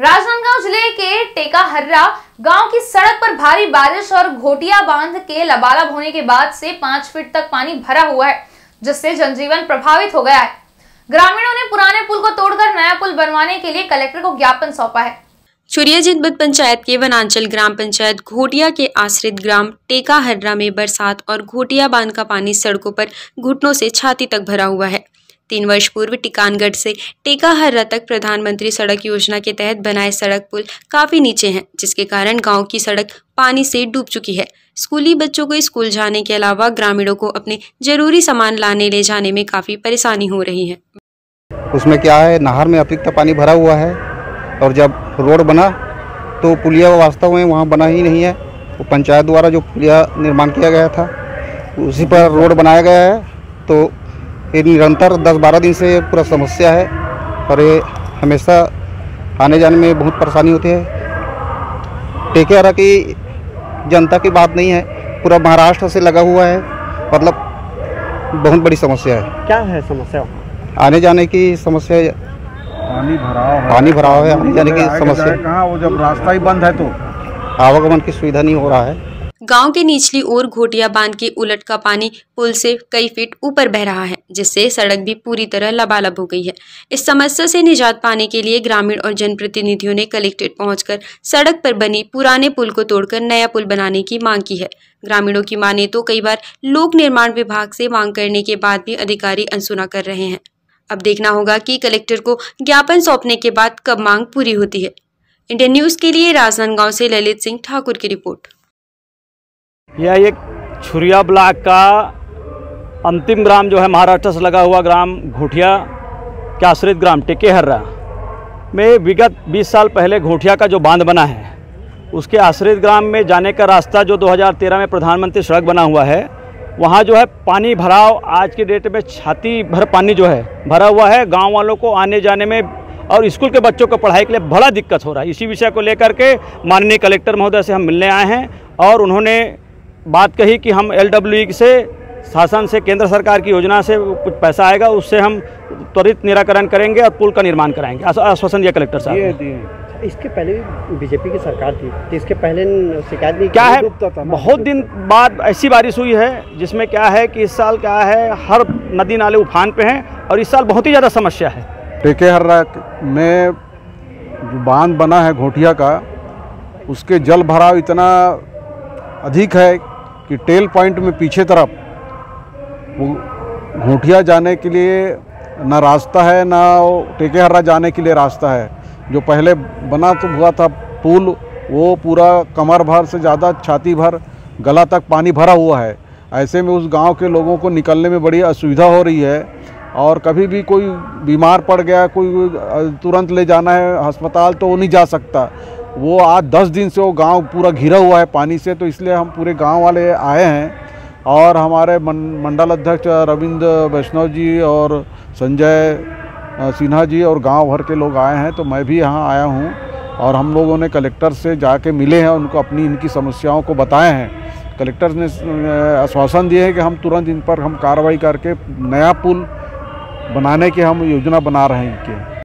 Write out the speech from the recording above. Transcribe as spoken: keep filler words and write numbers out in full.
राजनांदगांव जिले के टेकाहर्रा गांव की सड़क पर भारी बारिश और घोटिया बांध के लबालब होने के बाद से पांच फीट तक पानी भरा हुआ है, जिससे जनजीवन प्रभावित हो गया है। ग्रामीणों ने पुराने पुल को तोड़कर नया पुल बनवाने के लिए कलेक्टर को ज्ञापन सौंपा है। छुरिया जनपद पंचायत के वनांचल ग्राम पंचायत घोटिया के आश्रित ग्राम टेकाहर्रा में बरसात और घोटिया बांध का पानी सड़कों पर घुटनों से छाती तक भरा हुआ है। तीन वर्ष पूर्व टिकानगढ़ से टेकाहर्रा तक प्रधानमंत्री सड़क योजना के तहत बनाए सड़क पुल काफी नीचे हैं, जिसके कारण गांव की सड़क पानी से डूब चुकी है। स्कूली बच्चों को स्कूल जाने के अलावा ग्रामीणों को अपने जरूरी सामान लाने ले जाने में काफी परेशानी हो रही है। उसमें क्या है, नहर में अतिरिक्त पानी भरा हुआ है और जब रोड बना तो पुलिया वास्तव में वहाँ बना ही नहीं है। वो पंचायत द्वारा जो पुलिया निर्माण किया गया था उसी पर रोड बनाया गया है, तो ये निरंतर दस बारह दिन से पूरा समस्या है और ये हमेशा आने जाने में बहुत परेशानी होती है। टेकाहर्रा की जनता की बात नहीं है, पूरा महाराष्ट्र से लगा हुआ है, मतलब बहुत बड़ी समस्या है। क्या है समस्या? आने जाने की समस्या, पानी भराव है, पानी भराव है, आने जाने की समस्या। कहाँ वो जब रास्ता ही बंद है तो आवागमन की सुविधा नहीं हो रहा है। गांव के निचली ओर घोटिया बांध के उलट का पानी पुल से कई फीट ऊपर बह रहा है, जिससे सड़क भी पूरी तरह लबालब हो गई है। इस समस्या से निजात पाने के लिए ग्रामीण और जनप्रतिनिधियों ने कलेक्ट्रेट पहुंचकर सड़क पर बनी पुराने पुल को तोड़कर नया पुल बनाने की मांग की है। ग्रामीणों की माने तो कई बार लोक निर्माण विभाग से मांग करने के बाद भी अधिकारी अनसुना कर रहे हैं। अब देखना होगा कि कलेक्टर को ज्ञापन सौंपने के बाद कब मांग पूरी होती है। इंडिया न्यूज के लिए राजनांदगांव से ललित सिंह ठाकुर की रिपोर्ट। यह एक छुरिया ब्लॉक का अंतिम ग्राम जो है महाराष्ट्र से लगा हुआ ग्राम घोटिया के आश्रित ग्राम टेकाहर्रा में विगत बीस साल पहले घोटिया का जो बांध बना है उसके आश्रित ग्राम में जाने का रास्ता जो दो हज़ार तेरह में प्रधानमंत्री सड़क बना हुआ है, वहाँ जो है पानी भराव आज की डेट में छाती भर पानी जो है भरा हुआ है। गाँव वालों को आने जाने में और स्कूल के बच्चों को पढ़ाई के लिए बड़ा दिक्कत हो रहा है। इसी विषय को लेकर के माननीय कलेक्टर महोदय से हम मिलने आए हैं और उन्होंने बात कही कि हम एल डब्ल्यू ई से शासन से केंद्र सरकार की योजना से कुछ पैसा आएगा, उससे हम त्वरित निराकरण करेंगे और पुल का निर्माण कराएंगे, आश्वासन दिया कलेक्टर साहब। इसके पहले भी बीजेपी की सरकार थी तो इसके पहले शिकायत भी क्या है, बहुत दिन बाद ऐसी बारिश हुई है जिसमें क्या है कि इस साल क्या है हर नदी नाले उफान पे हैं और इस साल बहुत ही ज़्यादा समस्या है। टेकाहर्रा में बांध बना है घोटिया का, उसके जल भराव इतना अधिक है कि टेल पॉइंट में पीछे तरफ वो घोटिया जाने के लिए ना रास्ता है ना टेकाहर्रा जाने के लिए रास्ता है। जो पहले बना तो हुआ था पुल वो पूरा कमर भर से ज़्यादा छाती भर गला तक पानी भरा हुआ है। ऐसे में उस गांव के लोगों को निकलने में बड़ी असुविधा हो रही है और कभी भी कोई बीमार पड़ गया, कोई तुरंत ले जाना है अस्पताल तो वो नहीं जा सकता। वो आज दस दिन से वो गांव पूरा घिरा हुआ है पानी से, तो इसलिए हम पूरे गांव वाले आए हैं और हमारे मंडल अध्यक्ष रविंद्र वैष्णव जी और संजय सिन्हा जी और गांव भर के लोग आए हैं, तो मैं भी यहां आया हूं और हम लोगों ने कलेक्टर से जाके मिले हैं, उनको अपनी इनकी समस्याओं को बताए हैं। कलेक्टर ने आश्वासन दिए हैं कि हम तुरंत इन पर हम कार्रवाई करके नया पुल बनाने की हम योजना बना रहे हैं इनके।